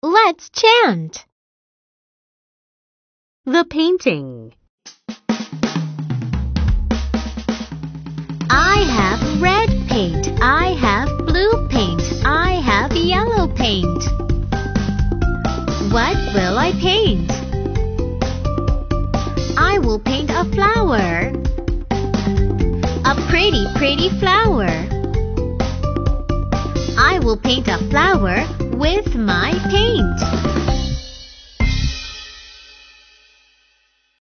Let's chant. The painting. I have red paint. I have blue paint. I have yellow paint. What will I paint? I will paint a flower. A pretty, pretty flower. I will paint a flower with my paint.